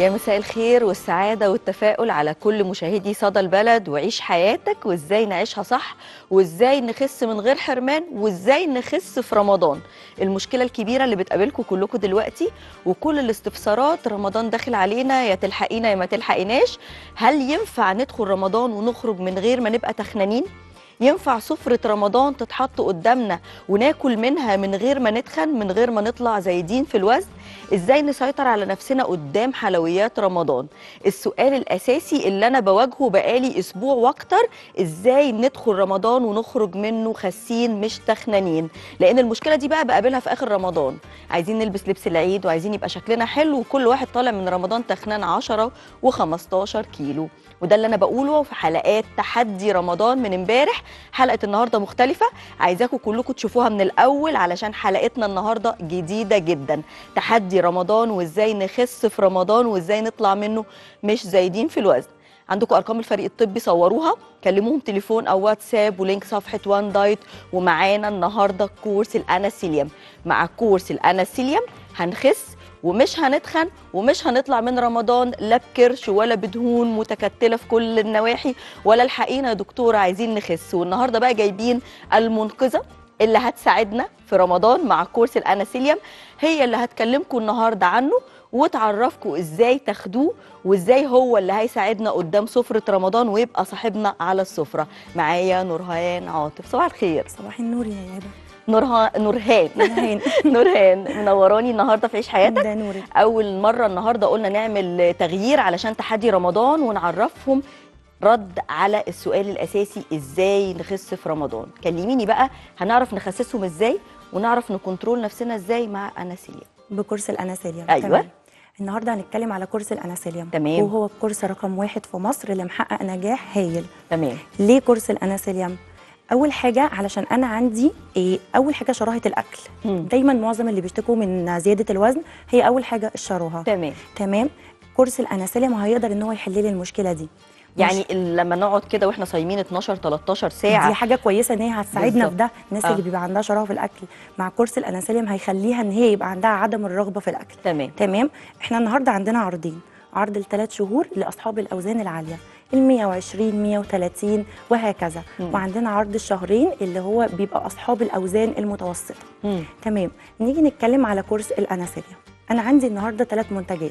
يا مساء الخير والسعادة والتفاؤل على كل مشاهدي صدى البلد وعيش حياتك، وازاي نعيشها صح، وازاي نخس من غير حرمان، وازاي نخس في رمضان. المشكلة الكبيرة اللي بتقابلكم كلكم دلوقتي وكل الاستفسارات، رمضان داخل علينا، يا تلحقينا يا ما تلحقيناش. هل ينفع ندخل رمضان ونخرج من غير ما نبقى تخنانين؟ ينفع سفرة رمضان تتحط قدامنا وناكل منها من غير ما نتخن، من غير ما نطلع زايدين في الوزن؟ ازاي نسيطر على نفسنا قدام حلويات رمضان؟ السؤال الأساسي اللي أنا بواجهه بقالي أسبوع وأكتر، ازاي ندخل رمضان ونخرج منه خاسين مش تخنانين؟ لأن المشكلة دي بقى بقابلها في آخر رمضان. عايزين نلبس لبس العيد وعايزين يبقى شكلنا حلو، وكل واحد طالع من رمضان تخنان 10 و15 كيلو. وده اللي أنا بقوله في حلقات تحدي رمضان من امبارح. حلقة النهاردة مختلفة، عايزاكم كلكم تشوفوها من الأول علشان حلقتنا النهاردة جديدة جدا. تحدي رمضان وإزاي نخس في رمضان وإزاي نطلع منه مش زايدين في الوزن. عندكم أرقام الفريق الطبي، صوروها، كلموهم تليفون أو واتساب، ولينك صفحة وان دايت. ومعانا النهاردة كورس الأناسليم. مع كورس الأناسليم هنخس ومش هنتخن ومش هنطلع من رمضان لا بكرش ولا بدهون متكتله في كل النواحي، ولا الحقينا يا دكتوره عايزين نخس. والنهارده بقى جايبين المنقذه اللي هتساعدنا في رمضان مع كورس الأناسليم، هي اللي هتكلمكم النهارده عنه وتعرفكم ازاي تاخدوه وازاي هو اللي هيساعدنا قدام سفره رمضان ويبقى صاحبنا على السفره. معايا نورهان عاطف. صباح الخير. صباح النور يا هبه. نورهان منوراني النهارده في عيش حياتك. ده نوري. اول مره النهارده قلنا نعمل تغيير علشان تحدي رمضان ونعرفهم رد على السؤال الاساسي، ازاي نخس في رمضان. كلميني بقى، هنعرف نخسسهم ازاي ونعرف نكنترول نفسنا ازاي مع أناسليم؟ بكورس الأناسليم. ايوه تمام. النهارده هنتكلم على كورس الأناسليم، تمام، وهو الكورس رقم 1 في مصر اللي محقق نجاح هايل. تمام. ليه كورس الأناسليم؟ اول حاجه علشان انا عندي اول حاجه شراهه الاكل. دايما معظم اللي بيشتكوا من زياده الوزن هي اول حاجه الشراهه. تمام. كورس الأناسليم هيقدر ان هو يحل لي المشكله دي. يعني لما نقعد كده واحنا صايمين 12 13 ساعه، دي حاجه كويسه ان هي هتساعدنا في ده. الناس اللي بيبقى عندها شراهه في الاكل، مع كورس الأناسليم هيخليها ان هي يبقى عندها عدم الرغبه في الاكل. تمام. احنا النهارده عندنا عرضين، عرض ال3 شهور لاصحاب الاوزان العاليه، ال120 130 وهكذا، وعندنا عرض الشهرين اللي هو بيبقى اصحاب الاوزان المتوسطه. تمام. نيجي نتكلم على كورس الأناسليم. انا عندي النهارده 3 منتجات،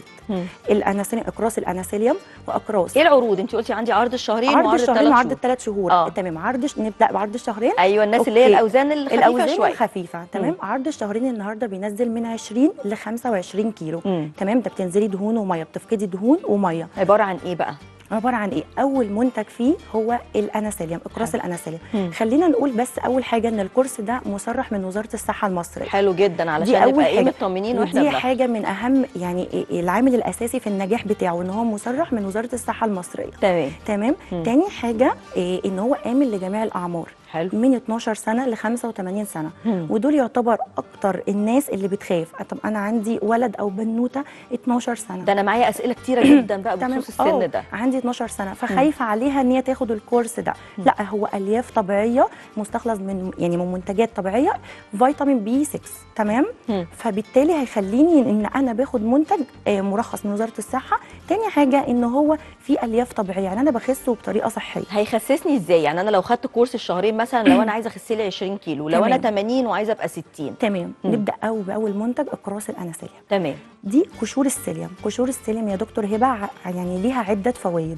الأناسليم، اقراص الأناسليم واقراص. ايه العروض؟ انت قلتي عندي عرض الشهرين وعرض الثلاث شهور. عرض الثلاث شهور. تمام. نبدا بعرض الشهرين. ايوه، الناس اللي هي الاوزان الخفيفه شويه. الخفيفه. تمام. عرض الشهرين النهارده بينزل من 20 ل 25 كيلو. تمام. ده بتنزلي دهون وميه، بتفقدي دهون وميه. عباره عن ايه بقى؟ عباره عن ايه؟ اول منتج فيه هو الأناسليم، اقراص الأناسليم. خلينا نقول بس اول حاجه ان الكورس ده مصرح من وزاره الصحه المصريه. حلو جدا، علشان نبقى ايه، مطمنين واحنا دي حاجه من اهم، يعني العامل الاساسي في النجاح بتاعه ان هو مصرح من وزاره الصحه المصريه. تمام. تاني حاجه ان هو آمن لجميع الاعمار. حلو. من 12 سنه ل 85 سنه. ودول يعتبر اكتر الناس اللي بتخاف. طب انا عندي ولد او بنوته 12 سنه، ده انا معايا اسئله كتيره جدا بقى بخصوص السن ده. عندي 12 سنه فخايفه عليها ان هي تاخد الكورس ده. لا، هو الياف طبيعيه مستخلص من، يعني من منتجات طبيعيه، فيتامين B6. تمام. فبالتالي هيخليني ان انا باخد منتج مرخص من وزاره الصحه. تاني حاجه ان هو في الياف طبيعيه، يعني انا بخسه بطريقه صحيه. هيخسسني ازاي؟ يعني انا لو خدت كورس الشهرين مثلا، لو انا عايزه اخس لي 20 كيلو، لو انا 80 وعايزه ابقى 60. تمام. نبدا باول منتج، اقراص الأناسليم. تمام. دي قشور السليم. قشور السليم يا دكتور هبه يعني ليها عده فوائد.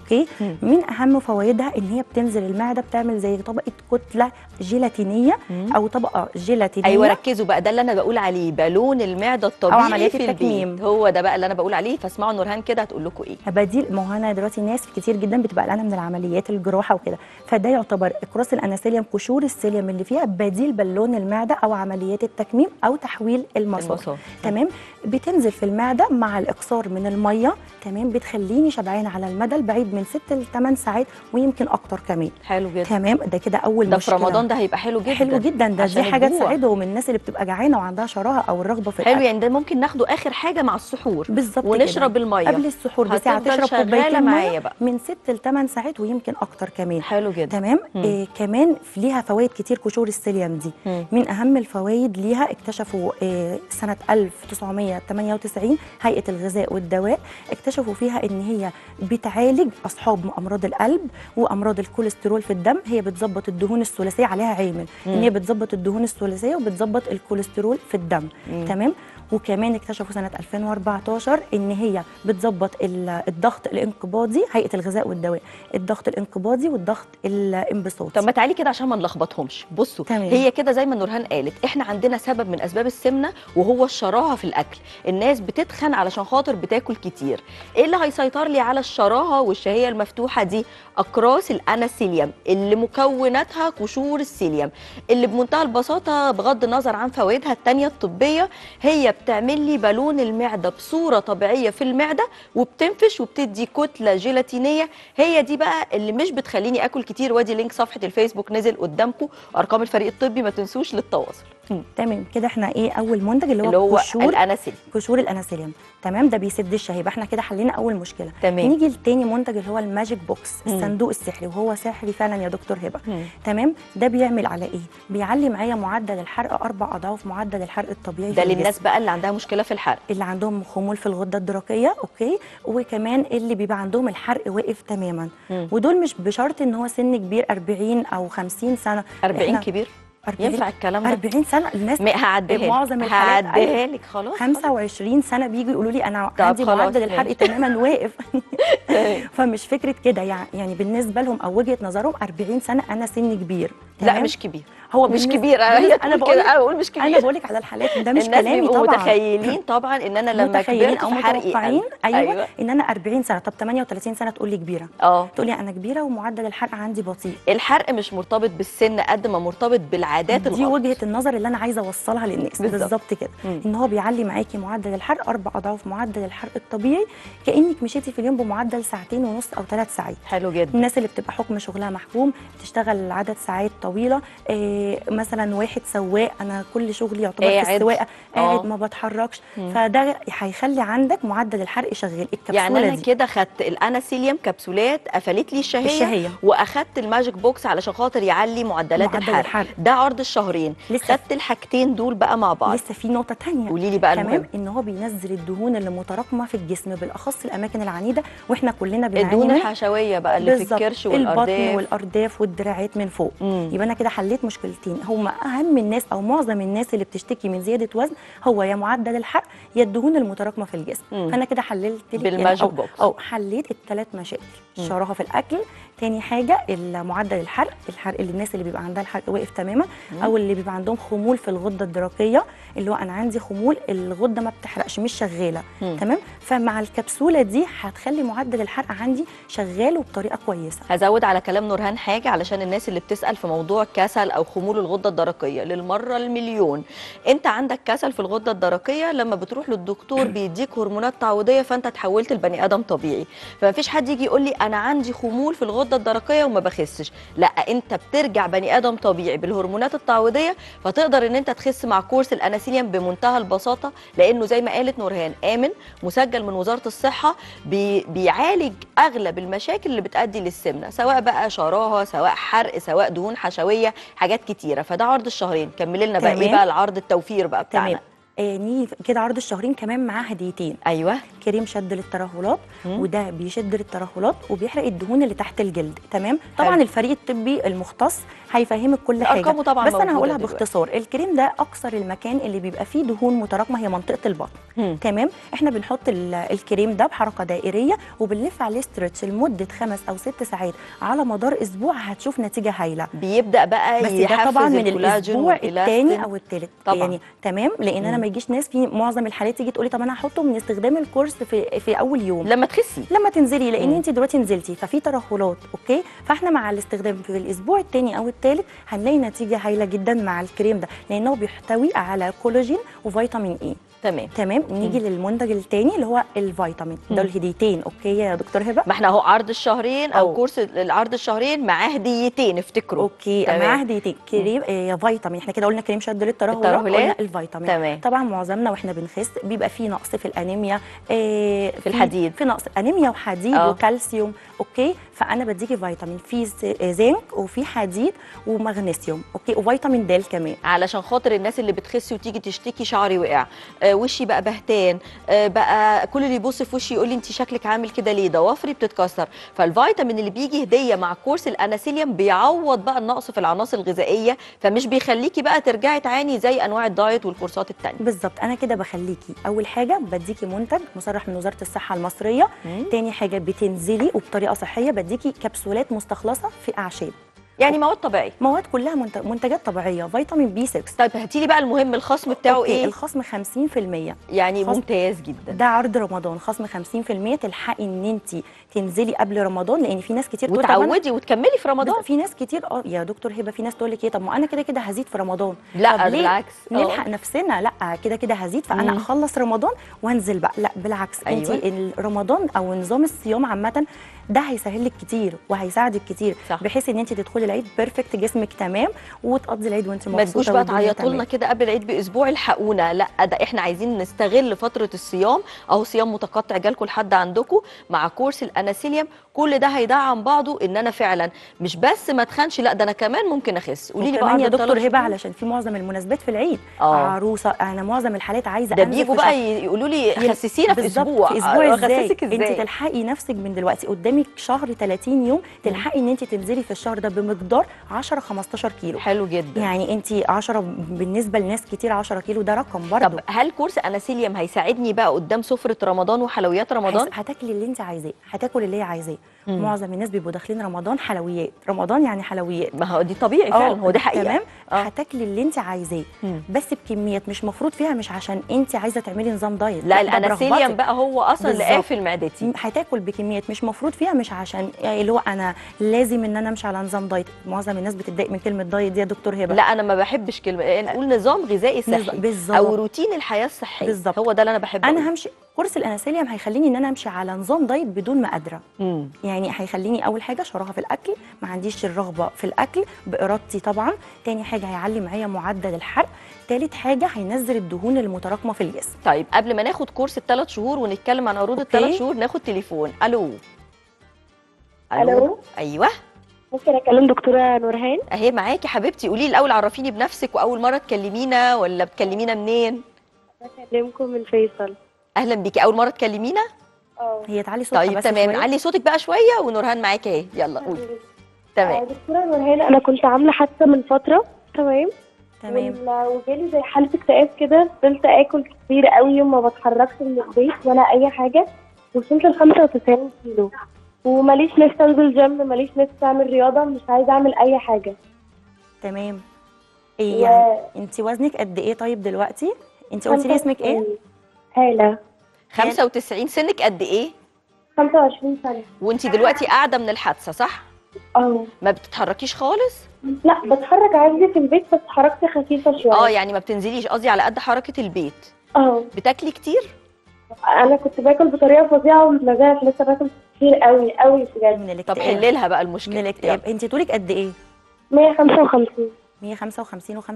اوكي. من اهم فوائدها ان هي بتنزل المعده، بتعمل زي طبقه كتله جيلاتينيه او طبقه جيلاتينيه. ايوه، ركزوا بقى، ده اللي انا بقول عليه، بالون المعده الطبيعي او عمليات التكميم، هو ده بقى اللي انا بقول عليه. فاسمعوا نورهان كده هتقول لكم ايه. بديل، ما هو انا دلوقتي ناس كتير جدا بتبقى قلقانه من العمليات الجراحه وكده، فده يعتبر اقراص الأناسليم، قشور السليم اللي فيها بديل بالون المعده او عمليات التكميم او تحويل المسار. تمام. بتنزل في المعده مع الاقصار من الميه. تمام. بتخليني شبعانه على المدى البعيد من من 6 ل 8 ساعات ويمكن اكتر كمان. حلو جدا. تمام، ده كده اول مشكله. ده في رمضان ده هيبقى حلو جدا. حلو جدا، ده دي حاجه تساعدهم الناس اللي بتبقى جعانه وعندها شراهه او الرغبه في الأكل. حلو، يعني ده ممكن ناخده اخر حاجه مع السحور بالظبط، ونشرب الميه قبل السحور بساعه، تشرب كوبايتين ميه من 6 ل 8 ساعات ويمكن اكتر كمان. حلو جدا. تمام. كمان ليها فوائد كتير كشور السيليوم دي. من اهم الفوائد ليها اكتشفوا سنه 1998 هيئه الغذاء والدواء، اكتشفوا فيها ان هي بتعالج اصحاب امراض القلب وامراض الكوليسترول في الدم. هي بتظبط الدهون الثلاثيه، عليها عامل ان هي بتظبط الدهون الثلاثيه وبتظبط الكوليسترول في الدم. تمام. وكمان اكتشفوا سنه 2014 ان هي بتظبط الضغط الانقباضي، هيئه الغذاء والدواء، الضغط الانقباضي والضغط الانبساطي. طب ما تعالي كده عشان ما نلخبطهمش. بصوا تمام. هي كده زي ما نورهان قالت، احنا عندنا سبب من اسباب السمنه وهو الشراهه في الاكل. الناس بتتخن علشان خاطر بتاكل كتير. ايه اللي هيسيطر لي على الشراهه والشهيه المفتوحه دي؟ اقراص الاناسليم اللي مكوناتها قشور السيليوم، اللي بمنتهى البساطه بغض النظر عن فوائدها الثانيه الطبيه هي بتعمل لي بالون المعده بصوره طبيعيه في المعده، وبتنفش وبتدي كتله جيلاتينيه. هي دي بقى اللي مش بتخليني اكل كتير. وادي لينك صفحه الفيسبوك نزل قدامكم، ارقام الفريق الطبي ما تنسوش للتواصل. تمام كده. احنا ايه اول منتج اللي هو قشور الاناسليم. تمام، ده بيسد الشهيه. يبقى احنا كده حلينا اول مشكله. تمام. نيجي لتاني منتج اللي هو الماجيك بوكس، الصندوق السحري، وهو سحري فعلا يا دكتور هبه. تمام. ده بيعمل على ايه؟ بيعلي معايا معدل الحرق 4 اضعاف معدل الحرق الطبيعي. ده للناس بقى اللي عندها مشكله في الحرق، اللي عندهم خمول في الغده الدرقيه، اوكي، وكمان اللي بيبقى عندهم الحرق واقف تماما. ودول مش بشرط ان هو سن كبير 40 او 50 سنه. 40 كبير؟ 40 ينفع الكلام ده؟ 40 سنه الناس هعديها معظم الحالات. هعديها لك خلاص. 25 سنه بيجوا يقولوا لي انا عندي معدل الحرق تماما واقف. فمش فكره كده يعني بالنسبه لهم او وجهه نظرهم 40 سنه انا سن كبير. لا مش كبير، هو مش كبير. انا بقول مش كبير، انا بقول لك على الحالات. ده مش كلامي طبعا. متخيلين طبعا ان انا لما كبرت او متوقعين ايوه ان انا 40 سنه. طب 38 سنه تقول لي كبيره. تقول لي انا كبيره ومعدل الحرق عندي بطيء. الحرق مش مرتبط بالسن قد ما مرتبط بالعادات الغلط. دي وجهه النظر اللي انا عايزه اوصلها للناس بالظبط كده، ان هو بيعلي معاكي معدل الحرق 4 اضعاف معدل الحرق الطبيعي، كانك مشيتي في اليوم بمعدل 2.5 ساعة او 3 ساعات. حلو جدا. الناس اللي بتبقى حكم شغلها محكوم، بتشتغل عدد ساعات طويله، مثلا واحد سواق، انا كل شغلي يعتبر في السواقه، قاعد ما بتحركش، فده هيخلي عندك معدل الحرق شغال. الكبسوله يعني انا كده خدت الاناسليم كبسولات قفلت لي الشهيه، واخدت الماجيك بوكس علشان خاطر يعلي معدلات الحرق. ده عرض الشهرين، خدت الحاجتين دول بقى مع بعض. لسه في نقطه ثانيه قولي لي بقى. تمام. ان هو بينزل الدهون اللي متراكمه في الجسم، بالاخص الاماكن العنيده، واحنا كلنا بنعاني الدهون الحشويه بقى اللي في الكرش والارداف، البطن والارداف والدراعات من فوق. يبقى انا كده حليت مشكلتين هم اهم الناس او معظم الناس اللي بتشتكي من زياده وزن، هو يا معدل الحرق يا الدهون المتراكمه في الجسم. فانا كده حللت بالماجيك بوكس او حليت الثلاث مشاكل: الشراهه في الاكل، تاني حاجه معدل الحرق اللي الناس اللي بيبقى عندها الحرق واقف تماما، او اللي بيبقى عندهم خمول في الغده الدرقيه، اللي هو انا عندي خمول الغده ما بتحرقش، مش شغاله. تمام. فمع الكبسوله دي هتخلي معدل الحرق عندي شغال وبطريقه كويسه. هزود على كلام نورهان حاجه علشان الناس اللي بتسال في موضوع كسل او خمول الغده الدرقيه للمره المليون. انت عندك كسل في الغده الدرقيه، لما بتروح للدكتور بيديك هرمونات تعويضيه، فانت اتحولت لبني ادم طبيعي. فمفيش حد يجي يقول لي انا عندي خمول في الغده الدرقيه وما بخسش، لا، انت بترجع بني ادم طبيعي بالهرمونات التعويضيه، فتقدر ان انت تخس مع كورس الاناسليم بمنتهى البساطه، لانه زي ما قالت نورهان امن مسجل من وزاره الصحه، بيعالج اغلب المشاكل اللي بتؤدي للسمنه، سواء بقى شراهه، سواء حرق، سواء دهون حشويه، حاجات كتيره. فده عرض الشهرين. كملي لنا بقى ايه بقى العرض التوفير بقى بتاعنا. تمام. كده عرض الشهرين كمان معاه هديتين. ايوه، كريم شد للترهلات، وده بيشد للترهلات وبيحرق الدهون اللي تحت الجلد. تمام. طبعا حلو. الفريق الطبي المختص هيفهمك كل حاجه، طبعاً، بس انا هقولها باختصار. الكريم ده اكثر المكان اللي بيبقى فيه دهون متراكمه هي منطقه البطن. تمام. احنا بنحط الكريم ده بحركه دائريه، وبنلف عليه ستريتش لمده 5 أو 6 ساعات على مدار اسبوع، هتشوف نتيجه هايله. بيبدا بقى بس ده طبعا من الاسبوع الثاني او الثالث يعني. تمام. لان انا ما يجيش ناس في معظم الحالات تيجي تقولي طب انا هحطه من استخدام الكورس في اول يوم لما تخسي، لما تنزلي، لان انت دلوقتي نزلتي ففي ترهلات. اوكي. فاحنا مع الاستخدام في الاسبوع الثاني او الثالث هنلاقي نتيجه هايله جدا مع الكريم ده، لانه بيحتوي على كولاجين وفيتامين اي. تمام. نيجي للمنتج الثاني اللي هو الفيتامين، ده الهديتين. اوكي يا دكتور هبه، ما احنا اهو عرض الشهرين او كورس العرض الشهرين مع هديتين، افتكروا. اوكي تمام. مع هديتين كريم يا فيتامين. احنا كده قلنا كريم شد للترهلات وقلنا الفيتامين. تمام. طبعا معظمنا واحنا بنخس بيبقى فيه نقص في الانيميا، في الحديد، في نقص انيميا وحديد وكالسيوم. اوكي، فانا بديكي فيتامين فيه زنك وفي حديد ومغنيسيوم، اوكي، وفيتامين د كمان، علشان خاطر الناس اللي بتخس وتيجي تشتكي شعري وقع، وشي بقى بهتان، بقى كل اللي يبص في وشي يقول لي انت شكلك عامل كده ليه، ضوافري بتتكسر. فالفيتامين اللي بيجي هديه مع كورس الاناسليم بيعوض بقى النقص في العناصر الغذائيه، فمش بيخليكي بقى ترجعي تعاني زي انواع الدايت والكورسات الثانيه. بالظبط. انا كده بخليكي اول حاجه بديكي منتج مصرح من وزاره الصحه المصريه، تاني حاجه بتنزلي وبطريقه صحيه بديكي كبسولات مستخلصه في اعشاب، يعني مواد طبيعيه، مواد كلها منتجات طبيعيه، فيتامين بي 6. طيب هاتي لي بقى المهم الخصم بتاعه. أوكي. ايه الخصم؟ 50%، يعني ممتاز جدا. ده عرض رمضان، خصم 50%. تلحقي ان انت تنزلي قبل رمضان، لان في ناس كتير وتعودي وتكملي في رمضان. في ناس كتير يا دكتور هبه، في ناس تقول لك ايه، طب ما انا كده كده هزيد في رمضان. لا بالعكس، نلحق نفسنا، لا كده كده هزيد، فانا اخلص رمضان وانزل بقى. لا بالعكس، انت رمضان او نظام الصيام عامه ده هيسهل لك كتير وهيساعدك كتير، بحيث ان انت تدخلي العيد بيرفكت، جسمك تمام، وتقضي العيد وانت مبسوطه. ما تجوش بقى تعيطوا لنا كده قبل العيد باسبوع الحقونا، لا ده احنا عايزين نستغل فتره الصيام، اهو صيام متقطع جالكم لحد عندكم مع كورس الاناسليم. كل ده هيدعم بعضه ان انا فعلا مش بس ما اتخنش، لا ده انا كمان ممكن اخس. قولي لي بقى يا دكتور هبه، علشان في معظم المناسبات في العيد، عروسه، انا معظم الحالات عايزه ده بيجوا بقى يقولوا لي خسسينا في اسبوع، اخسسك ازاي؟ انت تلحقي نفسك من دلوقتي، قدامك شهر 30 يوم تلحقي ان انت تنزلي في الشهر ده بمقدار 10-15 كيلو. حلو جدا. يعني انت 10 بالنسبه لناس كتير 10 كيلو ده رقم برضه. طب هل كورس اناسليم هيساعدني بقى قدام سفره رمضان وحلويات رمضان؟ هتاكلي اللي انت عايزاه، هتاكلي اللي هي عايزاه. معظم الناس بيبقوا داخلين رمضان حلويات، رمضان يعني حلويات. ما هو دي طبيعي فعلا، هو دي حقيقه. تمام. هتاكلي اللي انت عايزاه بس بكميات مش مفروض فيها، مش عشان انت عايزه تعملي نظام دايت، لا الاناسليم بقى هو اصلا اللي قافل معدتي. هتاكل بكميات مش مفروض فيها، مش عشان اللي هو انا لازم ان انا امشي على نظام دايت. معظم الناس بتتضايق من كلمه دايت دي يا دكتور هبه. لا انا ما بحبش كلمه، نقول نظام غذائي صحي او روتين الحياه الصحيه. بالظبط، هو ده اللي انا بحبه. انا همشي كورس الاناسليم هيخليني ان انا امشي على نظام دايت بدون ما قادره. يعني هيخليني اول حاجه شراهه في الاكل، ما عنديش الرغبه في الاكل بارادتي طبعا. تاني حاجه هيعلي معايا معدل الحرق. تالت حاجه هينزل الدهون المتراكمه في الجسم. طيب قبل ما ناخد كورس الثلاث شهور ونتكلم عن عروض الثلاث شهور، ناخد تليفون. الو. الو. ايوه، ممكن اكلم دكتوره نورهان؟ اهي معاكي حبيبتي. قولي لي الاول، عرفيني بنفسك، واول مره تكلمينا ولا بتكلمينا منين؟ بكلمكم من فيصل. اهلا بيكي، اول مره تكلمينا؟ هي تعالي صوتك. طيب تمام، علي صوتك بقى شويه ونورهان معاكي اهي، يلا قولي. تمام. دكتوره نورهان، انا كنت عامله حادثه من فتره. تمام. وجالي زي حاله اكتئاب كده، فضلت اكل كتير قوي وما بتحركش من البيت ولا اي حاجه، وصلت ل 95 كيلو وماليش نفس انزل جيم، ماليش نفس اعمل رياضه، مش عايزه اعمل اي حاجه. تمام. ايه يعني انت وزنك قد ايه طيب دلوقتي؟ انت قلتي لي اسمك ايه؟ هاله. 95. سنك قد ايه؟ 25 سنه. وانت دلوقتي قاعده من الحادثه صح؟ ما بتتحركيش خالص؟ لا بتحرك عادي في البيت، بس حركتي خفيفه شويه. يعني ما بتنزليش، قصدي على قد حركه البيت. بتاكلي كتير؟ انا كنت باكل بطريقه فظيعه وما زالت لسه باكل كتير قوي قوي بجد. طب حللها بقى المشكله. من الاكتئاب. انت طولك قد ايه؟ 155. 155 و95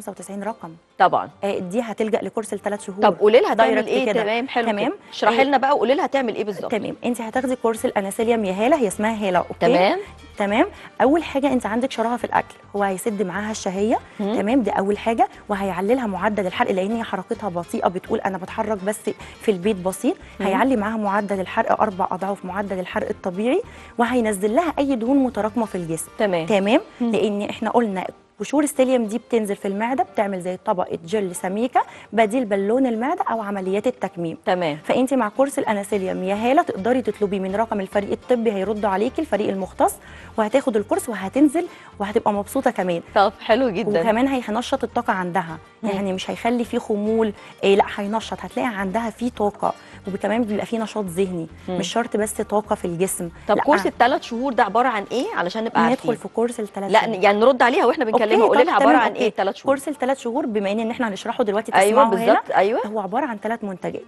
رقم طبعا. دي هتلجأ لكورس الثلاث شهور. طب قولي لها تعمل ايه؟ تمام حلو. تمام اشرحي لنا بقى وقولي لها تعمل ايه بالظبط. تمام. انت هتاخدي كورس الاناسليم يا هاله، هي اسمها هاله. اوكي تمام. تمام. اول حاجه انت عندك شراهه في الاكل، هو هيسد معاها الشهيه. تمام، دي اول حاجه، وهيعلي لها معدل الحرق لان هي حركتها بطيئه، بتقول انا بتحرك بس في البيت بسيط. هيعلي معاها معدل الحرق 4 اضعاف معدل الحرق الطبيعي، وهينزل لها اي دهون متراكمه في الجسم. تمام. لان احنا قلنا قشور السيليوم دي بتنزل في المعده، بتعمل زي طبقه جل سميكه بديل بالون المعده او عمليات التكميم. تمام. فانت مع كورس الاناسليم يا هاله تقدري تطلبي من رقم الفريق الطبي، هيردوا عليكي الفريق المختص، وهتاخد الكورس وهتنزل وهتبقى مبسوطه كمان. طب حلو جدا. وكمان هينشط الطاقه عندها، يعني مش هيخلي فيه خمول، لا هينشط، هتلاقي عندها فيه طاقه وكمان بيبقى فيه نشاط ذهني، مش شرط بس طاقه في الجسم. طب كورس الثلاث شهور ده عباره عن ايه علشان نبقى عارفين؟ ندخل في كورس الثلاث شهور، لا يعني نرد عليها واحنا بنكلمها. قولي لها عباره عن ايه الثلاث شهور؟ كورس الثلاث شهور بما ان احنا هنشرحه دلوقتي تسمعوا هنا. ايوه بالظبط. ايوه هو عباره عن ثلاث منتجات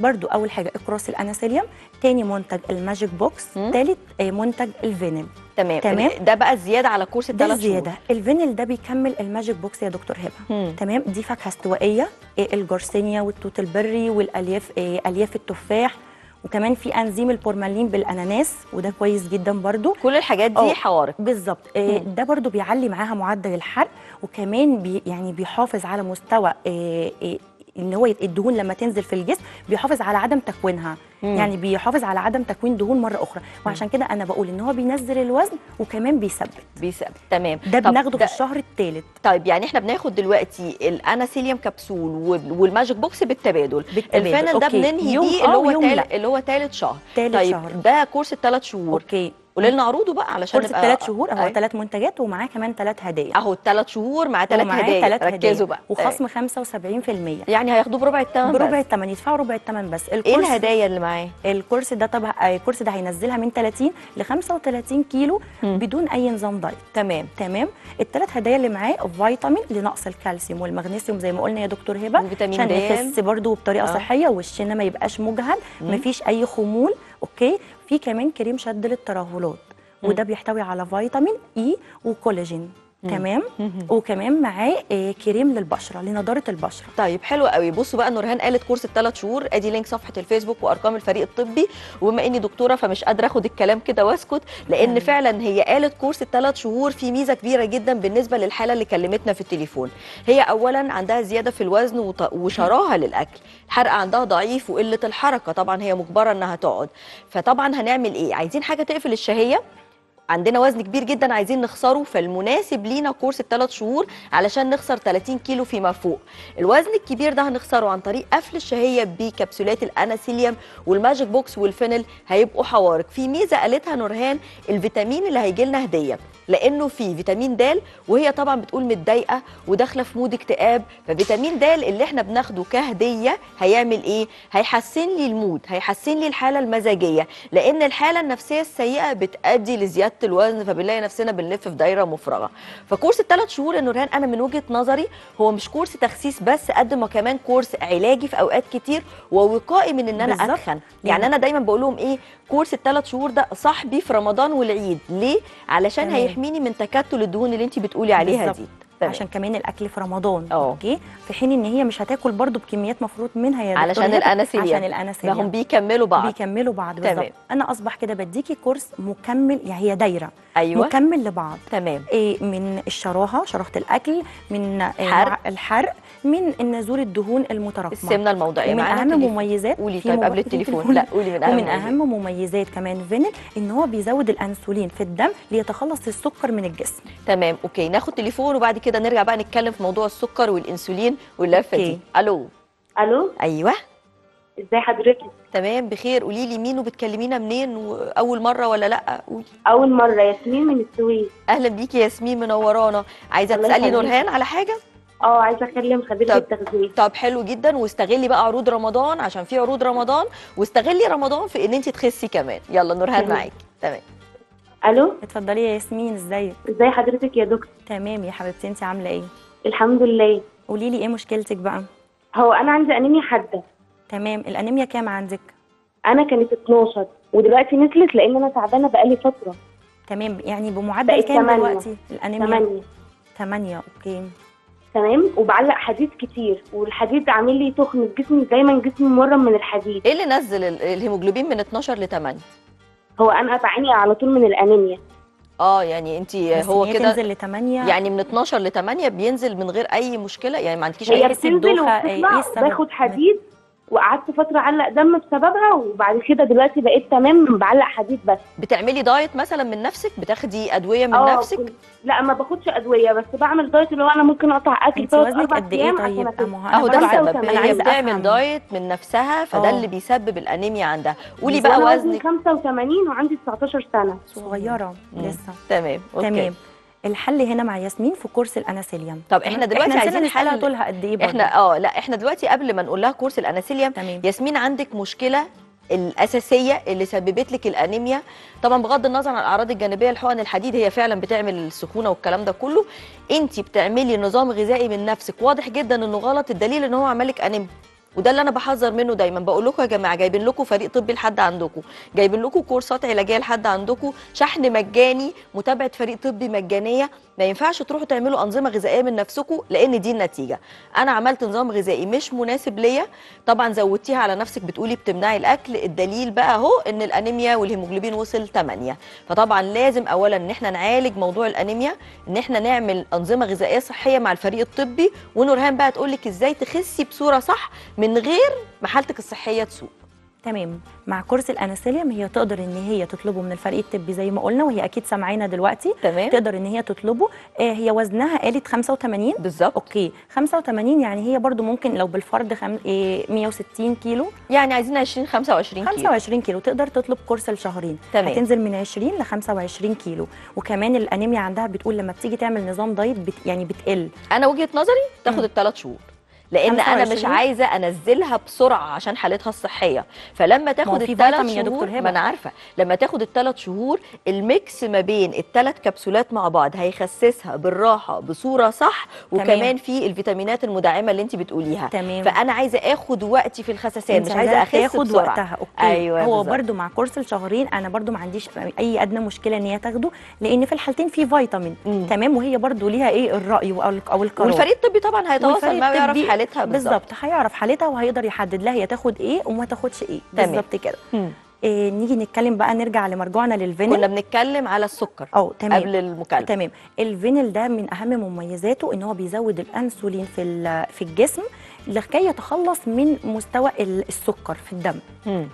برضو، اول حاجه اقراص الاناسليم، ثاني منتج الماجيك بوكس، ثالث منتج الفينل. تمام. ده بقى زياده على كورس الثلاث شهور. زياده الفينل ده بيكمل الماجيك بوكس يا دكتور هبه. تمام. دي فاكهه استوائيه، الجارسينيا والتوت البري والالياف، الياف التفاح، وكمان في انزيم البورمالين بالاناناس وده كويس جدا برضو. كل الحاجات دي حوارق بالظبط. ده برضو بيعلي معاها معدل الحرق، وكمان يعني بيحافظ على مستوى ان هو الدهون لما تنزل في الجسم بيحافظ على عدم تكوينها، يعني بيحافظ على عدم تكوين دهون مره اخرى، وعشان كده انا بقول ان هو بينزل الوزن وكمان بيثبت. تمام. ده بناخده في الشهر الثالث. طيب يعني احنا بناخد دلوقتي الاناسيليم كبسول والماجيك بوكس بالتبادل. الفينل ده بننهي بيه اللي هو ثالث شهر. طيب شهر. ده كورس الثلاث شهور. اوكي قولي لنا عروضه بقى علشان نبقى. كورس الثلاث شهور اهو، ثلاث منتجات ومعاه كمان ثلاث هدايا اهو. الثلاث شهور مع ثلاث هدايا، ركزوا بقى. وخصم 75%، يعني هياخدوه بربع الثمن. بربع الثمن، يدفعوا ربع الثمن بس. الكورس ايه الهدايا اللي معاه؟ الكورس ده طبعا الكورس ده هينزلها من 30 ل 35 كيلو بدون اي نظام دايت. تمام. الثلاث هدايا اللي معاه فيتامين لنقص الكالسيوم والمغنيسيوم زي ما قلنا يا دكتور هبه، عشان نخس برده بطريقه صحيه وشنا ما يبقاش مجهد، مفيش اي خمول. اوكي. في كمان كريم شد للترهلات وده بيحتوي على فيتامين اي وكولاجين. تمام. وكمان معاه كريم للبشره لنضاره البشره. طيب حلو قوي. بصوا بقى، نورهان قالت كورس الثلاث شهور، ادي لينك صفحه الفيسبوك وارقام الفريق الطبي، وبما اني دكتوره فمش قادره اخد الكلام كده واسكت، لان فعلا هي قالت كورس الثلاث شهور في ميزه كبيره جدا بالنسبه للحاله اللي كلمتنا في التليفون. هي اولا عندها زياده في الوزن وشراهه للاكل، الحرق عندها ضعيف وقله الحركه، طبعا هي مجبره انها تقعد. فطبعا هنعمل ايه؟ عايزين حاجه تقفل الشهيه، عندنا وزن كبير جدا عايزين نخسره، فالمناسب لينا كورس الثلاث شهور علشان نخسر 30 كيلو فيما فوق. الوزن الكبير ده هنخسره عن طريق قفل الشهيه بكبسولات الاناسيليوم والماجيك بوكس والفينل، هيبقوا حوارق. في ميزه قالتها نورهان، الفيتامين اللي هيجي لنا هديه، لانه في فيتامين د، وهي طبعا بتقول متضايقه وداخله في مود اكتئاب، ففيتامين د اللي احنا بناخده كهديه هيعمل ايه؟ هيحسن لي المود، هيحسن لي الحاله المزاجيه، لان الحاله النفسيه السيئه بتؤدي لزياده الوزن، فبنلاقي نفسنا بنلف في دايره مفرغه. فكورس الثلاث شهور يا نورهان انا من وجهه نظري هو مش كورس تخسيس بس قد ما كمان كورس علاجي في اوقات كتير ووقائي من ان انا اتخن. يعني انا دايما بقول لهم ايه؟ كورس الثلاث شهور ده صاحبي في رمضان والعيد. ليه؟ علشان هيحميني من تكتل الدهون اللي انت بتقولي عليها بالزبط. دي عشان كمان الاكل في رمضان. اوكي. في حين ان هي مش هتاكل برضو بكميات مفروض منها يا دكتور، عشان الاناسيليم فهم بيكملوا بعض. بالظبط. انا اصبح كده بديكي كورس مكمل، يعني هي دايره. أيوة. مكمل لبعض. تمام. من الشراهه، شراهه الاكل، من الحرق، من نزول الدهون المتراكمه، السمنه الموضعيه. من اهم مميزات قولي. طيب قبل التليفون لا قولي من اهم مميزات كمان فينل ان هو بيزود الانسولين في الدم ليتخلص السكر من الجسم. تمام. اوكي ناخد تليفون وبعد كده نرجع بقى نتكلم في موضوع السكر والانسولين واللفه دي. الو. ايوه ازاي حضرتك؟ تمام بخير. قولي لي مين وبتكلمينا منين، واول مره ولا لا؟ قولي. اول مره. ياسمين من السويس. اهلا بيكي يا ياسمين، منورانا. عايزه تسالي نورهان على حاجه؟ عايزه اكلم خبير التغذيه. طب حلو جدا. واستغلي بقى عروض رمضان، عشان في عروض رمضان، واستغلي رمضان في ان انت تخسي كمان. يلا نورهان معاكي. تمام. الو. اتفضلي يا ياسمين. ازيك؟ ازي حضرتك يا دكتور؟ تمام يا حبيبتي، انت عامله ايه؟ الحمد لله. قولي لي ايه مشكلتك بقى؟ هو انا عندي انيميا حاده. تمام. الانيميا كام عندك؟ انا كانت 12 ودلوقتي نزلت لان انا تعبانه بقالي فتره. تمام. يعني بمعدل كام دلوقتي الانيميا؟ 8. اوكي تمام. وبعلق حديد كتير، والحديد عامل لي تخن في جسمي، دايما جسمي مورم من الحديد. ايه اللي نزل الهيموجلوبين من 12 ل 8؟ هو انا بعاني على طول من الانيميا. يعني انت هو كده بتنزل ل 8، يعني من 12 ل 8 بينزل من غير اي مشكله، يعني ما عندكيش اي حس بدوخه؟ باخد حديد وقعدت فتره اعلق دم بسببها، وبعد كده دلوقتي بقيت تمام، بعلق حديد بس. بتعملي دايت مثلا من نفسك؟ بتاخدي ادويه من نفسك؟ لا ما باخدش ادويه، بس بعمل دايت اللي هو انا ممكن اقطع اكل. انت وزنك قد ايه؟ طيب اهو ده السبب، هي عايزه تعمل دايت من نفسها، فده اللي بيسبب الانيميا عندها. قولي بقى وزنك. 85 وعندي 19 سنه. صغيره لسه. تمام. الحل هنا مع ياسمين في كورس الأناسليم. طب احنا دلوقتي عايزين الحاله طولها قد ايه؟ احنا احنا دلوقتي قبل ما نقول لها كورس الأناسليم، ياسمين عندك مشكله الاساسيه اللي سببت لك الانيميا، طبعا بغض النظر عن الاعراض الجانبيه، الحقن الحديد هي فعلا بتعمل السخونه والكلام ده كله، انت بتعملي نظام غذائي من نفسك، واضح جدا انه غلط، الدليل ان هو عمل لك انيميا، وده اللي انا بحذر منه دايما، بقول لكم يا جماعه جايبين لكم فريق طبي لحد عندكم، جايبين لكم كورسات علاجيه لحد عندكم، شحن مجاني، متابعه فريق طبي مجانيه، ما ينفعش تروحوا تعملوا انظمه غذائيه من نفسكم لان دي النتيجه. انا عملت نظام غذائي مش مناسب ليا، طبعا زودتيها على نفسك، بتقولي بتمنعي الاكل، الدليل بقى اهو ان الانيميا والهيموجلوبين وصل 8. فطبعا لازم اولا ان احنا نعالج موضوع الانيميا، ان احنا نعمل انظمه غذائيه صحيه مع الفريق الطبي، ونورهان بقى تقول لك ازاي تخسي بصوره صح من غير ما حالتك الصحيه تسوء. تمام، مع كورس الأناسليم هي تقدر ان هي تطلبه من الفريق الطبي زي ما قلنا، وهي اكيد سامعانا دلوقتي. تمام. تقدر ان هي تطلبه. هي وزنها قالت 85 بالظبط. اوكي 85، يعني هي برضو ممكن لو بالفرد 160 كيلو، يعني عايزين 25 كيلو تقدر تطلب كورس الشهرين. تمام. هتنزل من 20 ل 25 كيلو، وكمان الانيميا عندها بتقول لما بتيجي تعمل نظام دايت يعني بتقل. انا وجهه نظري تاخد ال3 شهور، لان انا مش عايزه انزلها بسرعه عشان حالتها الصحيه، فلما تاخد ال3 شهور، ما انا عارفه، لما تاخد ال3 شهور الميكس ما بين ال3 كبسولات مع بعض هيخسسها بالراحه بصوره صح، وكمان في الفيتامينات المدعمه اللي انت بتقوليها. تمام. فانا عايزه اخد وقتي في الخسسان، مش عايزه اخس بسرعه. اوكي. أيوة هو برده مع كورس ال2 شهور انا برده ما عنديش اي ادنى مشكله ان هي تاخده، لان في الحالتين في فيتامين. تمام. وهي برده ليها ايه الراي او القرار، والفريق الطبي طبعا هيتواصل معاها ويعرف حالتها بالظبط، هيعرف حالتها وهيقدر يحدد لها هي تاخد ايه وما تاخدش ايه بالظبط كده. نيجي نتكلم بقى، نرجع لمرجوعنا للفينل، كنا بنتكلم على السكر قبل المكالمه. تمام. الفينل ده من اهم مميزاته ان هو بيزود الانسولين في الجسم لكي يتخلص من مستوى السكر في الدم.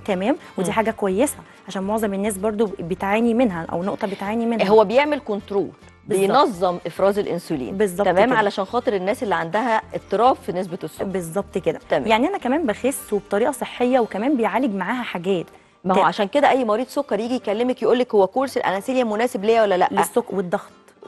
تمام. ودي حاجه كويسه عشان معظم الناس برضو بتعاني منها، او نقطه بتعاني منها. هو بيعمل كنترول، بينظم افراز الانسولين. بالظبط. تمام كده. علشان خاطر الناس اللي عندها اضطراب في نسبه السكر. بالظبط كده. تمام. يعني انا كمان بخس وبطريقه صحيه، وكمان بيعالج معاها حاجات. ما هو عشان كده اي مريض سكر يجي يكلمك يقول لك هو كورس الأناسليم مناسب ليا ولا لا؟ للسكر والضغط.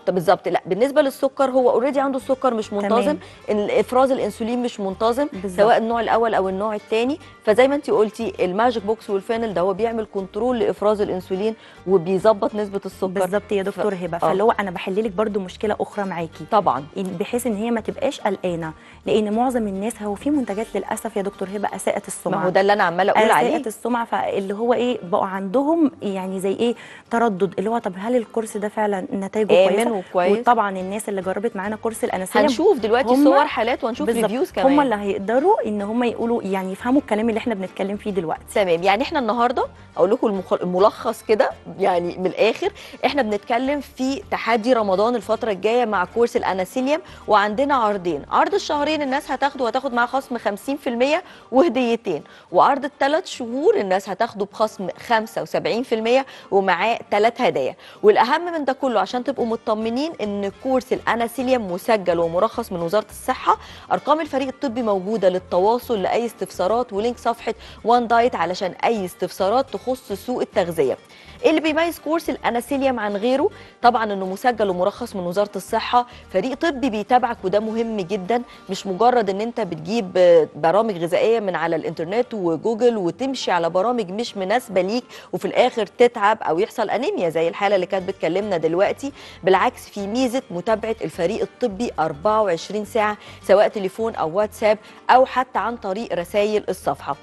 طب بالظبط. لا، بالنسبه للسكر هو اوريدي عنده السكر مش منتظم، افراز الانسولين مش منتظم سواء النوع الاول او النوع الثاني، فزي ما انت قلتي الماجيك بوكس والفينل ده هو بيعمل كنترول لافراز الانسولين وبيظبط نسبه السكر. بالظبط يا دكتور هبه. فاللي هو انا بحل لك برده مشكله اخرى معاكي طبعا، بحيث ان هي ما تبقاش قلقانه، لان معظم الناس هو في منتجات للاسف يا دكتور هبه اساءت السمعه. ما هو ده اللي انا عماله اقول عليه، اساءت السمعه، فاللي هو ايه بقوا عندهم يعني زي ايه تردد، اللي هو طب هل الكورس ده فعلا نتائجه كويسه؟ كويس. وطبعا الناس اللي جربت معانا كورس الأناسليم هنشوف دلوقتي صور حالات وهنشوف ريفيوز كمان، هم اللي هيقدروا ان هم يقولوا يعني يفهموا الكلام اللي احنا بنتكلم فيه دلوقتي. تمام. يعني احنا النهارده اقول لكم الملخص كده، يعني من الاخر احنا بنتكلم في تحدي رمضان الفتره الجايه مع كورس الأناسليم، وعندنا عرضين، عرض ال2 شهور الناس هتاخده وهتاخد معاه خصم 50% وهديتين، وعرض ال3 شهور الناس هتاخده بخصم 75% ومعاه 3 هدايا. والاهم من ده كله عشان تبقوا مطمنين ان كورس الأناسليم مسجل ومرخص من وزاره الصحه، ارقام الفريق الطبي موجوده للتواصل لاي استفسارات، ولينك صفحه وان دايت علشان اي استفسارات تخص سوء التغذيه. اللي بيميز كورس الأناسليم عن غيره طبعا انه مسجل ومرخص من وزاره الصحه، فريق طبي بيتابعك وده مهم جدا، مش مجرد ان انت بتجيب برامج غذائيه من على الانترنت وجوجل وتمشي على برامج مش مناسبه ليك وفي الاخر تتعب او يحصل انيميا زي الحاله اللي كانت بتكلمنا دلوقتي. بالعكس، في ميزه متابعه الفريق الطبي 24 ساعه سواء تليفون او واتساب او حتى عن طريق رسائل الصفحه.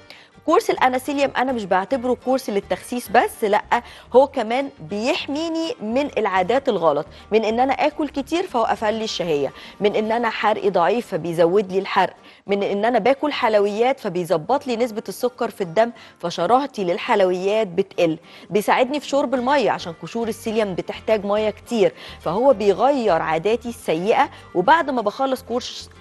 كورس الأناسليم انا مش بعتبره كورس للتخسيس بس، لا، هو كمان بيحميني من العادات الغلط، من ان انا اكل كتير فوقفل لي الشهيه، من ان انا حرقي ضعيف فبيزود لي الحرق، من ان انا باكل حلويات فبيظبط لي نسبه السكر في الدم فشراهتي للحلويات بتقل، بيساعدني في شرب الميه عشان قشور السيليم بتحتاج ميه كتير، فهو بيغير عاداتي السيئه. وبعد ما بخلص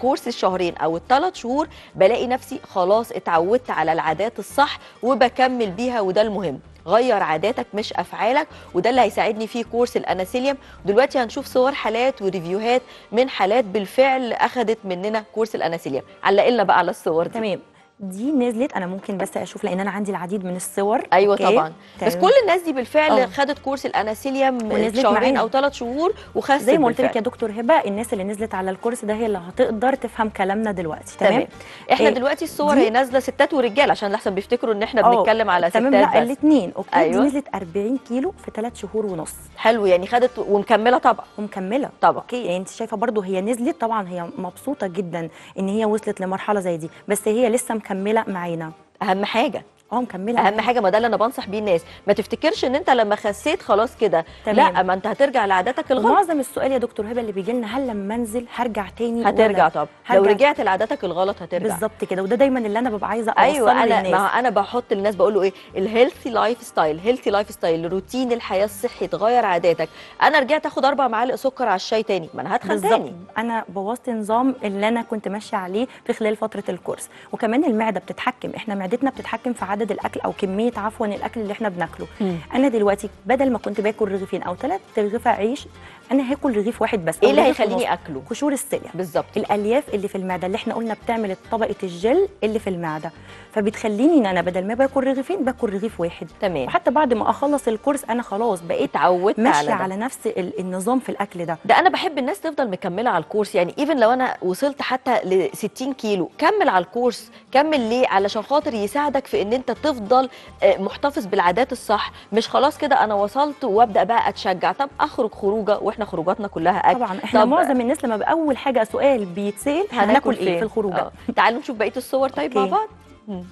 كورس ال2 شهور او ال3 شهور بلاقي نفسي خلاص اتعودت على العادات الصح وبكمل بيها، وده المهم، غير عاداتك مش افعالك، وده اللي هيساعدني فيه كورس الأناسليم. دلوقتي هنشوف صور حالات وريفيوهات من حالات بالفعل اخذت مننا كورس الأناسليم، علقلنا بقى على الصور دي. تمام. دي نزلت انا ممكن بس اشوف لان انا عندي العديد من الصور. ايوه طبعا بس كل الناس دي بالفعل خدت كورس الأناسليم من شهرين او 3 شهور وخست. زي ما قلت لك يا دكتور هبه، الناس اللي نزلت على الكورس ده هي اللي هتقدر تفهم كلامنا دلوقتي. تمام. احنا دلوقتي الصور هي نازله ستات ورجاله عشان لحسن بيفتكروا ان احنا بنتكلم على ستات. تمام. لا الاثنين. اوكي. أيوة. دي نزلت 40 كيلو في 3 شهور ونص. حلو. يعني خدت ومكمله طبعا. ومكمله طبعا. اوكي. يعني انت شايفه برده هي نزلت طبعا، هي مبسوطه جدا ان هي وصلت لمرحله زي دي، بس هي لسه مكمله معانا. اهم حاجه مكمله، اهم حاجه. ما ده اللي انا بنصح بيه الناس، ما تفتكرش ان انت لما خسيت خلاص كده، لا، ما انت هترجع لعاداتك الغلط. معظم السؤال يا دكتور هبه اللي بيجي لنا، هل لما انزل هرجع تاني؟ هترجع طبعا، لو رجعت لعاداتك الغلط هترجع. بالظبط كده، وده دايما اللي انا ببقى عايزه اوصله للناس. ايوه انا بحط للناس بقول له ايه؟ الهيلثي لايف ستايل، هيلثي لايف ستايل، روتين الحياه الصحي، تغير عاداتك. انا رجعت اخد 4 معالق سكر على الشاي تاني، ما انا هتخن تاني. انا بوظت نظام اللي انا كنت ماشيه عليه في خلال فتره الكورس. وكمان المعده بتتحكم، احنا معدتنا بتتحكم في عدد الاكل او كميه، عفوا، الاكل اللي احنا بناكله. انا دلوقتي بدل ما كنت باكل رغيفين او 3 رغيف عيش، انا هاكل رغيف واحد بس. ايه اللي هيخليني اكله؟ قشور السليا. بالظبط. الالياف اللي في المعده اللي احنا قلنا بتعمل طبقه الجل اللي في المعده، فبتخليني ان انا بدل ما باكل رغيفين باكل رغيف واحد. تمام. وحتى بعد ما اخلص الكورس انا خلاص بقيت اتعودت على نفس النظام في الاكل ده. ده انا بحب الناس تفضل مكمله على الكورس، يعني ايفن لو انا وصلت حتى ل 60 كيلو كمل على الكورس. كمل ليه؟ علشان خاطر يساعدك في ان انت تفضل محتفظ بالعادات الصح، مش خلاص كده انا وصلت وابدا بقى اتشجع. طب اخرج خروجه، واحنا خروجاتنا كلها اكل طبعا. احنا معظم الناس لما باول حاجه سؤال بيتسال هناكل ايه في الخروجه. تعالوا نشوف بقيه الصور. طيب مع بعض.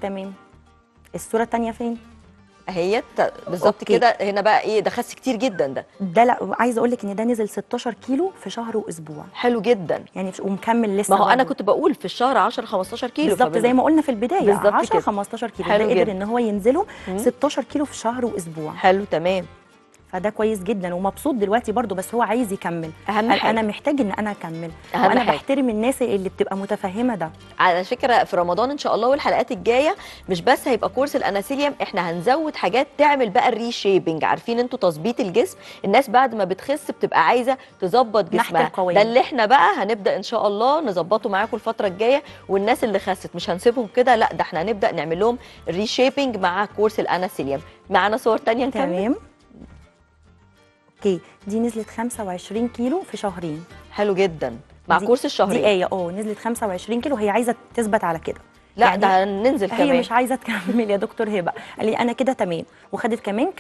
تمام. الصوره الثانيه فين؟ اهي بالظبط كده. هنا بقى ايه ده؟ خس كتير جدا. ده لا، عايزه اقول لك ان ده نزل 16 كيلو في شهر واسبوع. حلو جدا. يعني ومكمل لسه. ما هو انا كنت بقول في الشهر 10 15 كيلو بالظبط، زي ما قلنا في البدايه 10 15 كيلو. ده قدر ان هو ينزله 16 كيلو في شهر واسبوع. حلو. تمام. فده كويس جدا ومبسوط دلوقتي برضو، بس هو عايز يكمل. اهم حاجه انا محتاج ان انا اكمل. انا بحترم الناس اللي بتبقى متفهمه ده. على فكره في رمضان ان شاء الله والحلقات الجايه مش بس هيبقى كورس الأناسليم، احنا هنزود حاجات تعمل بقى الريشيبنج. عارفين انتوا تظبيط الجسم؟ الناس بعد ما بتخس بتبقى عايزه تظبط جسمها. ده اللي احنا بقى هنبدا ان شاء الله نظبطه معاكم الفتره الجايه. والناس اللي خست مش هنسيبهم كده، لا، ده احنا هنبدا نعمل لهم ريشيبنج مع كورس الأناسليم. معانا صور ثانيه نكمل. تمام. دي نزلت 25 كيلو في شهرين. حلو جدا. مع كورس الشهرين دي ايه؟ نزلت 25 كيلو. هي عايزه تثبت على كده. لا يعني ده ننزل كمان. هي مش عايزه تكمل يا دكتور هبه، قال لي انا كده تمام. وخدت كمان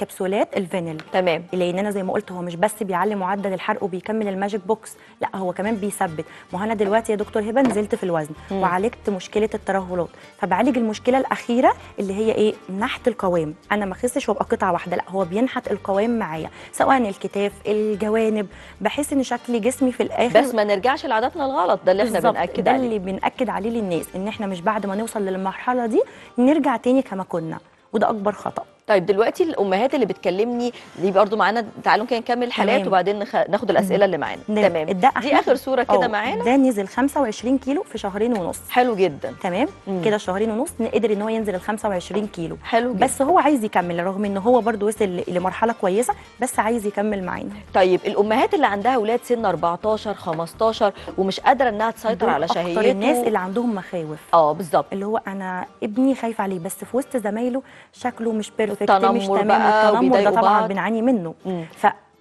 كبسولات الفينل. تمام. لان انا زي ما قلت هو مش بس بيعلي معدل الحرق وبيكمل الماجيك بوكس، لا هو كمان بيثبت. ما انا دلوقتي يا دكتور هبه نزلت في الوزن وعالجت مشكله الترهلات، فبعالج المشكله الاخيره اللي هي ايه؟ نحت القوام. انا ما خسش وابقى قطعه واحده، لا، هو بينحت القوام معايا سواء الكتاف، الجوانب، بحيث ان شكل جسمي في الاخر بس ما نرجعش لعاداتنا الغلط. ده اللي احنا بنأكد عليه، ده اللي بنأكد عليه للناس، ان احنا مش بعد ما نوصل للمرحله دي نرجع تاني كما كنا، وده اكبر خطأ. طيب دلوقتي الامهات اللي بتكلمني دي برضو معانا، تعالوا كده نكمل الحلقات وبعدين ناخد الاسئله اللي معانا. تمام. دي اخر صوره كده معانا. ده نزل 25 كيلو في 2.5 شهر. حلو جدا. تمام كده 2.5 شهر قدر ان هو ينزل ال 25 كيلو. حلو جدا. بس هو عايز يكمل رغم ان هو برضو وصل لمرحله كويسه، بس عايز يكمل معانا. طيب الامهات اللي عندها اولاد سن 14 15 ومش قادره انها تسيطر على شهيته، اكتر الناس اللي عندهم مخاوف. بالظبط. اللي هو انا ابني خايف عليه بس في وسط زمايله شكله مش مش تمام. التنمر ده طبعا بنعاني منه.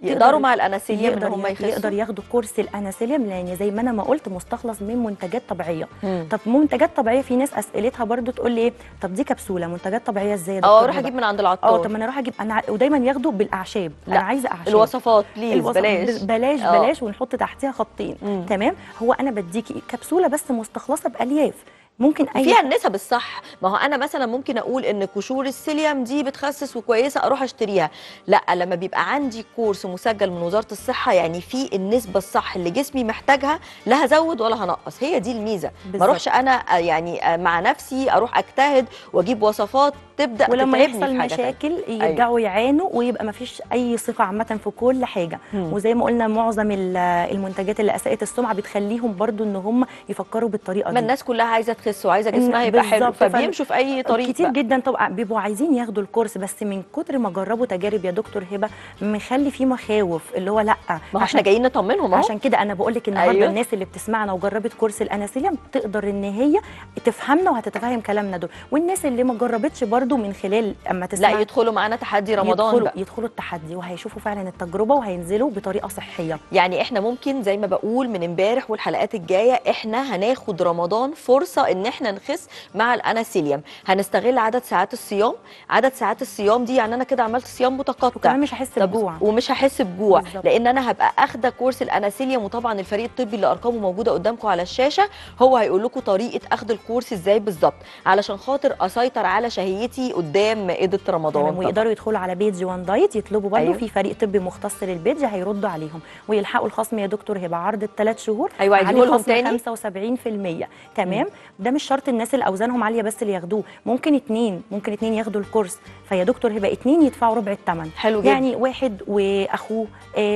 يقدروا مع الأناسليم ان هم يقدر ياخدوا كورس الأناسليم، لان زي ما انا ما قلت مستخلص من منتجات طبيعيه. طب منتجات طبيعيه، في ناس اسئلتها برضو تقول لي ايه طب دي كبسوله منتجات طبيعيه ازاي؟ اروح اجيب من عند العطار. طب ما انا اروح اجيب انا، ودايما ياخدوا بالاعشاب. لا، انا عايزه اعشاب. الوصفات بليز، بلاش بلاش بلاش، ونحط تحتيها خطين. تمام. هو انا بديكي كبسوله بس مستخلصه بالياف، ممكن اي فيها النسب الصح. ما هو انا مثلا ممكن اقول ان قشور السيليوم دي بتخسس وكويسه اروح اشتريها، لا، لما بيبقى عندي كورس مسجل من وزاره الصحه يعني في النسبه الصح اللي جسمي محتاجها، لا هزود ولا هنقص. هي دي الميزه. ما اروحش انا يعني مع نفسي اروح اجتهد واجيب وصفات تبدا ولما يحصل مشاكل يرجعوا يعانوا ويبقى ما فيش اي ثقه عامه في كل حاجه. وزي ما قلنا معظم المنتجات اللي اساءت السمعه بتخليهم برضو ان هم يفكروا بالطريقه دي. ما الناس كلها عايزه تخس وعايزه جسمها يبقى حلو فبيمشوا في اي طريقه كتير جدا. طبعا بيبقوا عايزين ياخدوا الكورس بس من كتر ما جربوا تجارب يا دكتور هبه مخلي في مخاوف اللي هو لا ما احنا جايين نطمنهم اهو. عشان كده انا بقول لك النهارده أيوه. الناس اللي بتسمعنا وجربت كورس الأناسليم تقدر ان هي تفهمنا وهتتفهم كلامنا دول، والناس اللي ما جربتش برده من خلال اما تسمع لا يدخلوا معانا تحدي رمضان يدخلوا التحدي وهيشوفوا فعلا التجربه وهينزلوا بطريقه صحيه. يعني احنا ممكن زي ما بقول من امبارح والحلقات الجايه احنا هناخد رمضان فرصه ان احنا نخس مع الأناسليم. هنستغل عدد ساعات الصيام، عدد ساعات الصيام دي يعني انا كده عملت صيام متقطع وكمان مش هحس بجوع بالزبط. لان انا هبقى اخده كورس الأناسليم وطبعا الفريق الطبي اللي ارقامه موجوده قدامكم على الشاشه هو هيقول لكم طريقه اخذ الكورس ازاي بالظبط علشان خاطر اسيطر على شهيتي قدام مائده رمضان. ويقدروا يدخلوا على بيج وان دايت يطلبوا برده أيوه. في فريق طبي مختص للبيج هيردوا عليهم ويلحقوا الخصم يا دكتور هبه عرض ال3 شهور ايوه هيديهم لهم تاني 75%. تمام ده مش شرط الناس اللي اوزانهم عاليه بس اللي ياخدوه، ممكن 2 ياخدوا الكورس. فيا دكتور هبه 2 يدفعوا ربع الثمن يعني جدا. واحد واخوه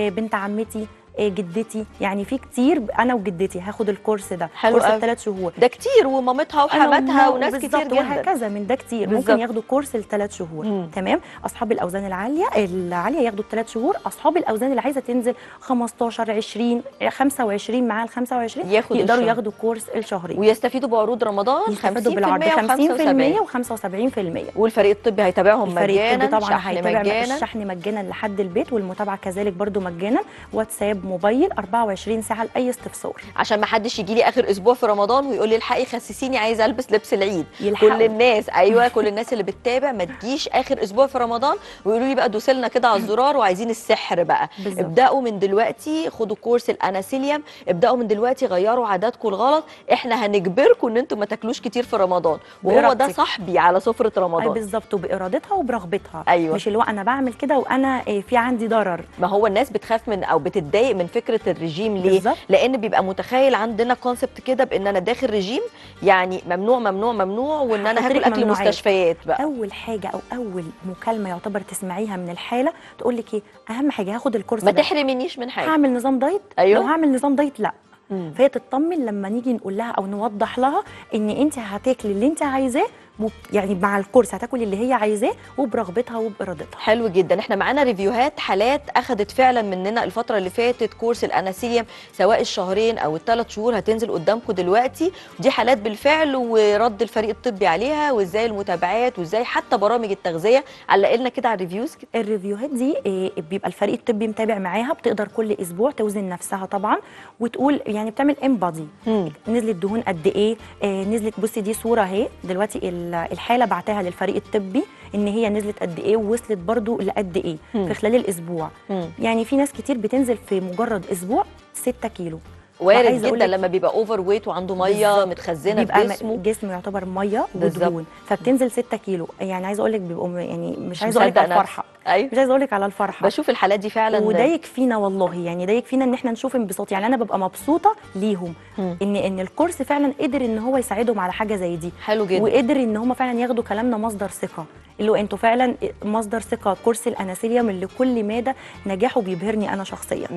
بنت عمتي جدتي يعني في كتير انا وجدتي هاخد الكورس ده كورس 3 شهور ده كتير ومامتها وحماتها وناس كتير جدا وهكذا من ده كتير بالزبط. ممكن ياخدوا كورس 3 شهور. تمام اصحاب الاوزان العاليه ياخدوا 3 شهور، اصحاب الاوزان اللي عايزه تنزل 15 20 25 مع ال 25 يقدروا ياخدوا كورس الشهرين ويستفيدوا بعروض رمضان 50% و75%. والفريق الطبي هيتابعهم مجانا طبعا هيتابع الشحن مجانا لحد البيت والمتابعه كذلك برده مجانا. واتساب موبايل 24 ساعه لاي استفسار عشان ما حدش يجي لي اخر اسبوع في رمضان ويقول لي الحقي خسسيني عايزه البس لبس العيد. كل الناس ايوه كل الناس اللي بتتابع ما تجيش اخر اسبوع في رمضان ويقولوا لي بقى دوسلنا كده على الزرار وعايزين السحر بقى. ابداوا من دلوقتي خدوا كورس الأناسليم، ابداوا من دلوقتي غيروا عاداتكم الغلط. احنا هنجبركم ان انتم ما تاكلوش كتير في رمضان وهو ده صاحبي على سفره رمضان بالظبط وبارادتها وبرغبتها أيوة. مش اللي هو انا بعمل كده وانا في عندي ضرر. ما هو الناس بتخاف من او بتتضايق من فكره الرجيم ليه؟ بالزبط. لان بيبقى متخيل عندنا كونسبت كده بان انا داخل رجيم يعني ممنوع ممنوع ممنوع وان انا هاكل اكل مستشفيات بقى. اول حاجه او اول مكالمه يعتبر تسمعيها من الحاله تقول لك ايه؟ اهم حاجه هاخد الكورس ما تحرمنيش من حاجه. هعمل نظام دايت؟ أيوه؟ لو هعمل نظام دايت لا. فهي تطمن لما نيجي نقول لها او نوضح لها ان انت هتاكلي اللي انت عايزاه يعني مع الكورس هتاكل اللي هي عايزاه وبرغبتها وبارادتها. حلو جدا. احنا معانا ريفيوهات حالات اخذت فعلا مننا الفتره اللي فاتت كورس الأناسليم سواء الشهرين او ال3 شهور هتنزل قدامكم دلوقتي. دي حالات بالفعل ورد الفريق الطبي عليها وازاي المتابعات وازاي حتى برامج التغذيه. علق لنا كده على الريفيوز. الريفيوهات دي بيبقى الفريق الطبي متابع معاها بتقدر كل اسبوع توزن نفسها طبعا وتقول يعني بتعمل امبادي نزلت دهون قد ايه نزلت. بصي دي صوره اهي دلوقتي الحاله بعتها للفريق الطبي ان هي نزلت قد ايه ووصلت برضو لقد ايه في خلال الاسبوع. يعني في ناس كتير بتنزل في مجرد اسبوع 6 كيلو وارد جدا لما بيبقى اوفر ويت وعنده ميه متخزنه في جسمه جسمه يعتبر ميه ودهون فبتنزل 6 كيلو. يعني عايزه اقول لك بيبقوا يعني مش عايزه اقول لك على الفرحه أيوه. مش عايزه اقول لك على الفرحه. بشوف الحالات دي فعلا وده يكفينا والله يعني ده يكفينا ان احنا نشوف انبساط. يعني انا ببقى مبسوطه ليهم ان الكورس فعلا قدر ان هو يساعدهم على حاجه زي دي. حلو جدا. وقدر ان هم فعلا ياخدوا كلامنا مصدر ثقه اللي هو انتوا فعلا مصدر ثقه. كورس الأناسليم اللي كل ماده نجاحه بيبهرني انا شخصيا.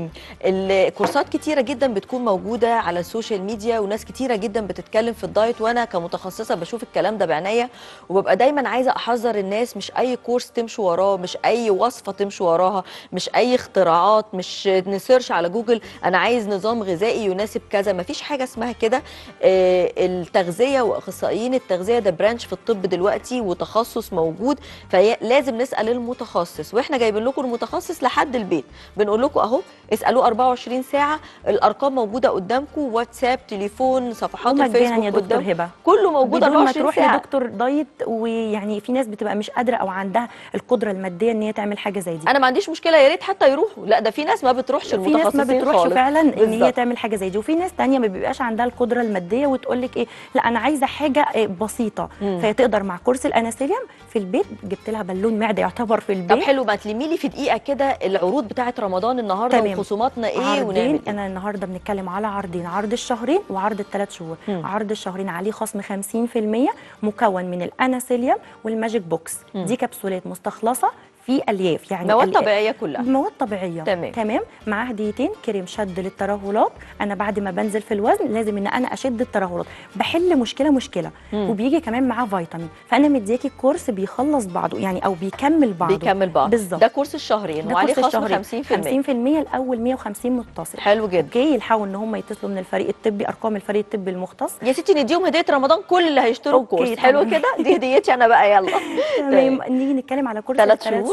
الكورسات كتيره جدا بتكون موجوده على السوشيال ميديا وناس كتيره جدا بتتكلم في الدايت وانا كمتخصصه بشوف الكلام ده بعنايه وببقى دايما عايزه احذر الناس مش اي كورس تمشي وراه مش اي وصفه تمشي وراها مش اي اختراعات مش نسيرش على جوجل انا عايز نظام غذائي يناسب كذا. مفيش حاجه اسمها كده. التغذيه واخصائيين التغذيه ده برانش في الطب دلوقتي وتخصص موجود فلازم نسال المتخصص واحنا جايبين لكم المتخصص لحد البيت بنقول لكم اهو اسالوه 24 ساعه. الارقام موجوده قدامكم واتساب تليفون صفحات الفيسبوك قدامكم كله موجود 24 ساعه. لدكتور دايت ويعني في ناس بتبقى مش قادره او عندها القدره الماديه ان هي تعمل حاجه زي دي. انا ما عنديش مشكله يا ريت حتى يروحوا لا ده في ناس ما بتروحش المتخصصين خالص. في ناس ما بتروحش فعلا ان هي تعمل حاجه زي دي وفي ناس ثانيه ما بيبقاش عندها القدره الماديه وتقول لك ايه لا انا عايزه حاجه بسيطه. فهي تقدر مع كورس الأناسليم في البيت البيت، جبت لها بالون معده يعتبر في البيت. طب حلو، ما تلمي لي في دقيقه كده العروض بتاعه رمضان النهارده. تمام. وخصوماتنا ايه عرضين ونعمل إيه؟ انا النهارده بنتكلم على عرضين، عرض الشهرين وعرض ال3 شهور. عرض الشهرين عليه خصم 50% مكون من الأناسليم والماجيك بوكس. دي كبسولات مستخلصه في الياف، يعني مواد طبيعيه كلها، مواد طبيعيه. تمام. مع هديتين كريم شد للترهلات. انا بعد ما بنزل في الوزن لازم ان انا اشد الترهلات، بحل مشكله، وبيجي كمان معاه فيتامين. فانا مدياكي الكورس بيخلص بعضه، يعني او بيكمل بعضه بالظبط. ده كورس الشهرين وعليه خصم 50% الاول 150 متصل. حلو جدا. اوكي، يلحقوا ان هم يتصلوا من الفريق الطبي، ارقام الفريق الطبي المختص. يا ستي نديهم هديه رمضان كل اللي هيشتروا الكورس. حلو كده، دي هديتي انا بقى. يلا تمام، نيجي نتكلم على كورس 3 شهور.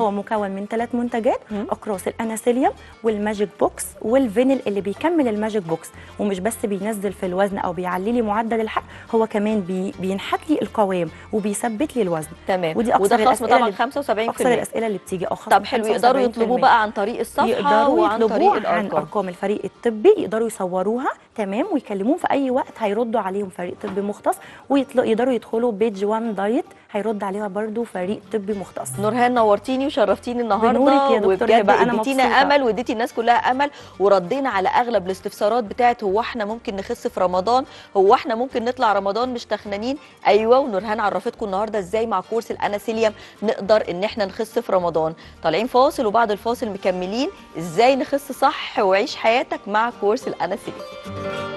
هو مكون من 3 منتجات، اقراص الأناسليم والماجيك بوكس والفينل اللي بيكمل الماجيك بوكس. ومش بس بينزل في الوزن او بيعلي لي معدل الحرق، هو كمان بينحت لي القوام وبيثبت لي الوزن. تمام. ودي اكثر الاسئله، طبعا 75% اكثر الاسئله اللي بتيجي. طب حلو، يقدروا يطلبوه بقى عن طريق الصفحه وعن طريق الارقام، ارقام الفريق الطبي يقدروا يصوروها. تمام. ويكلموهم في اي وقت، هيردوا عليهم فريق طبي مختص. ويقدروا يدخلوا بيج وان دايت، هيرد عليها برضو فريق طبي مختص. نورهان، نورتيني وشرفتيني النهارده. بنورك يا دكتور، بقى انا مبسوطه. اديتينا امل واديتي الناس كلها امل، وردينا على اغلب الاستفسارات بتاعت هو احنا ممكن نخس في رمضان، هو احنا ممكن نطلع رمضان مش تخنانين. ايوه، ونورهان عرفتكم النهارده ازاي مع كورس الأناسليم نقدر ان احنا نخس في رمضان. طالعين فاصل، وبعد الفاصل مكملين ازاي نخس صح وعيش حياتك مع كورس الأناسليم.